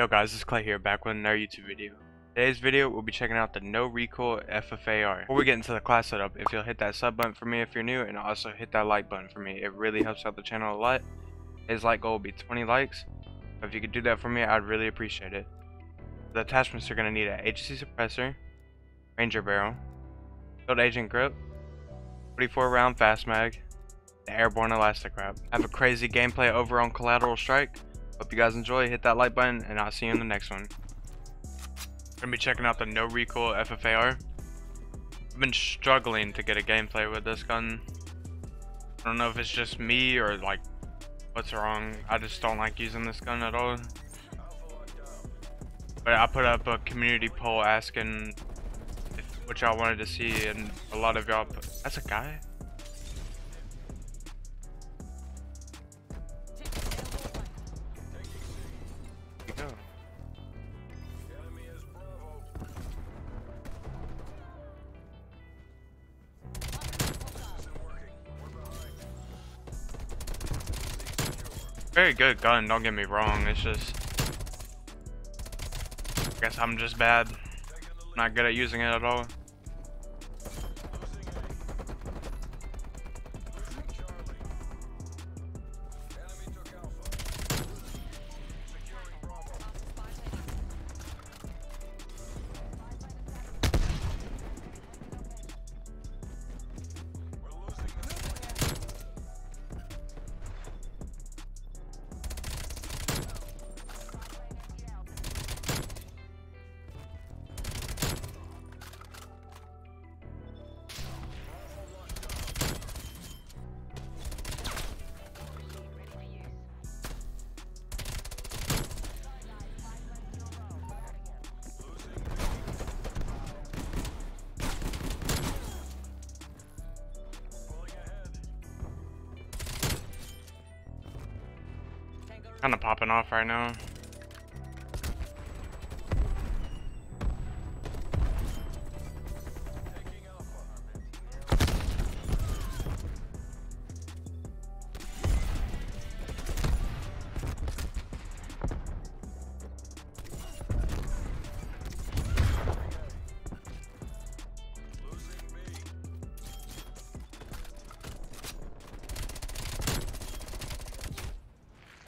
Yo guys, it's Clay here, back with another YouTube video. Today's video, we'll be checking out the No Recoil FFAR. Before we get into the class setup, if you'll hit that sub button for me if you're new, and also hit that like button for me, it really helps out the channel a lot. His like goal will be 20 likes. If you could do that for me, I'd really appreciate it. The attachments you're going to need an HC suppressor, Ranger barrel, field agent grip, 44 round fast mag, and airborne elastic wrap. I have a crazy gameplay over on Collateral Strike. Hope you guys enjoy, hit that like button, and I'll see you in the next one. I'm gonna be checking out the No Recoil FFAR. I've been struggling to get a gameplay with this gun. I don't know if it's just me or like what's wrong. I just don't like using this gun at all. But I put up a community poll asking what y'all wanted to see, and a lot of y'all put, that's a guy? Very good gun, don't get me wrong, it's just, I guess I'm just bad, not good at using it at all. Kind of popping off right now.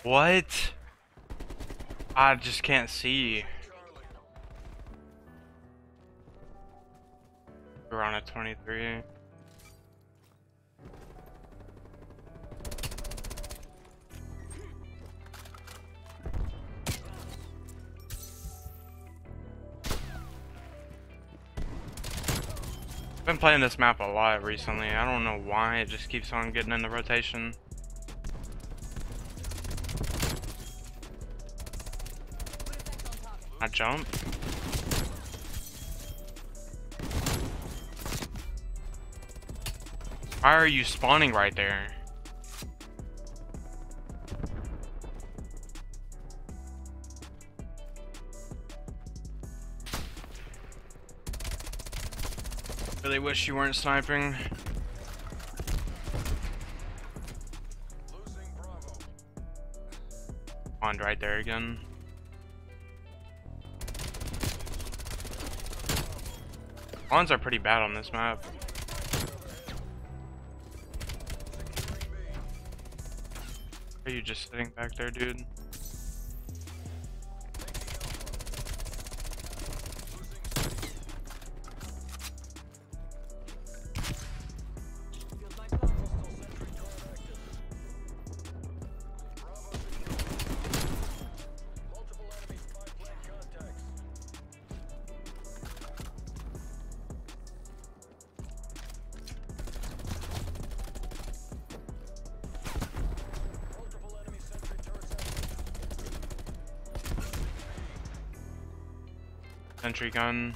What? I just can't see. We're on a 23. I've been playing this map a lot recently. I don't know why it just keeps on getting in the rotation. I jump. Why are you spawning right there? Really wish you weren't sniping. Spawned right there again. Spawns are pretty bad on this map. Are you just sitting back there, dude? Sentry gun.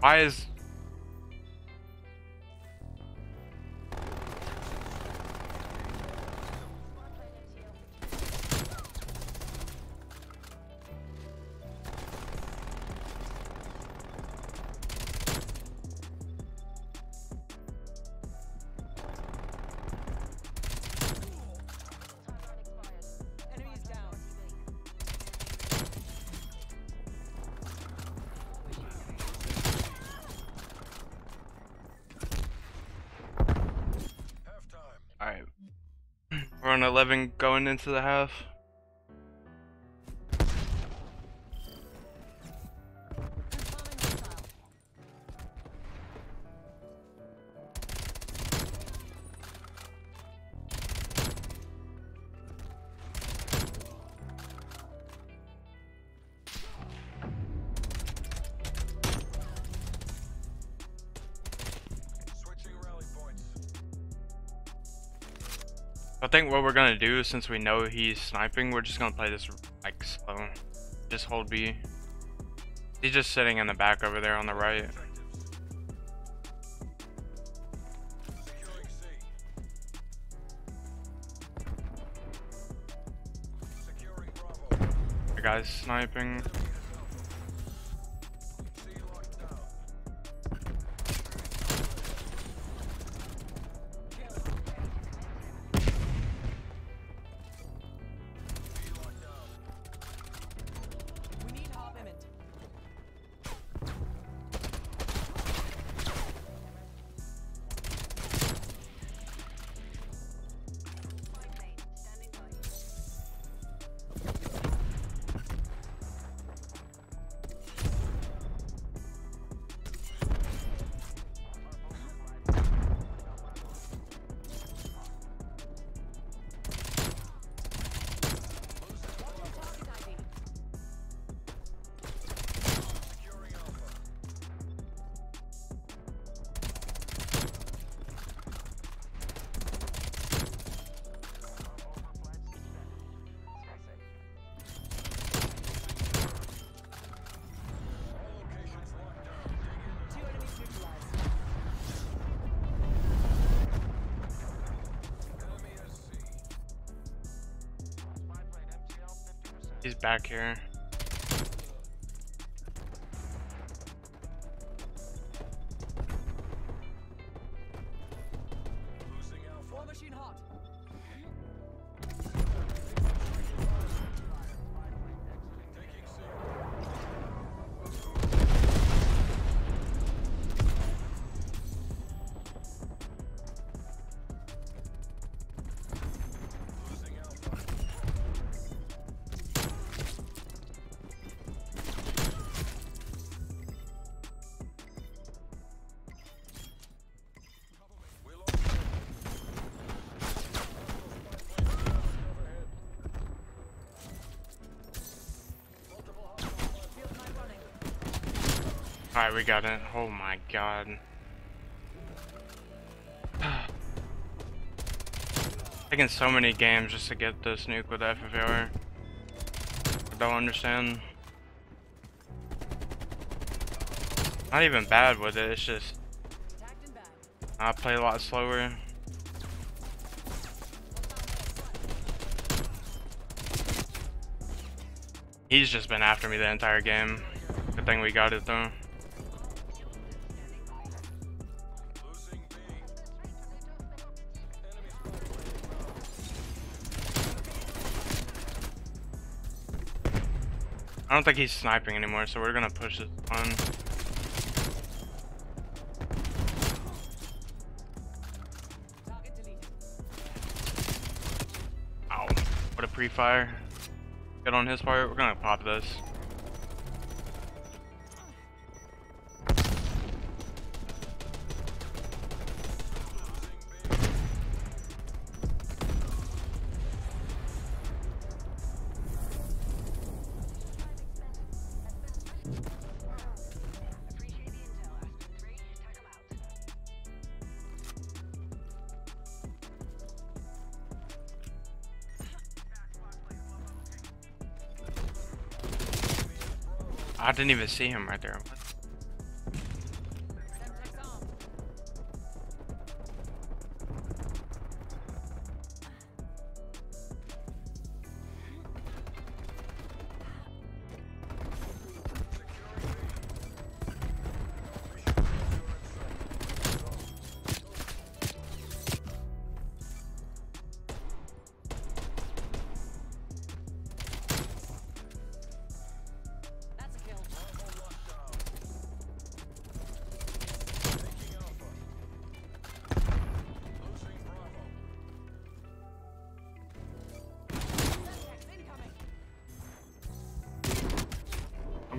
Why is We're on 11 going into the half. I think what we're gonna do, since we know he's sniping, we're just gonna play this like slow. Just hold B. He's just sitting in the back over there on the right. The guy's sniping. He's back here. Alright, we got it. Oh my god. Taking so many games just to get this nuke with FFAR. I don't understand. Not even bad with it, it's just I play a lot slower. He's just been after me the entire game. Good thing we got it though. I don't think he's sniping anymore, so we're gonna push it on. Ow, what a pre-fire. Good on his part, we're gonna pop this. I didn't even see him right there.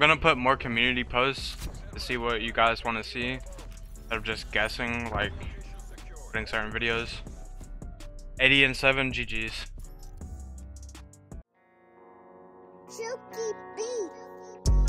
gonna put more community posts to see what you guys want to see, instead of just guessing, like putting certain videos. 80 and 7 GGs. Silky Beats.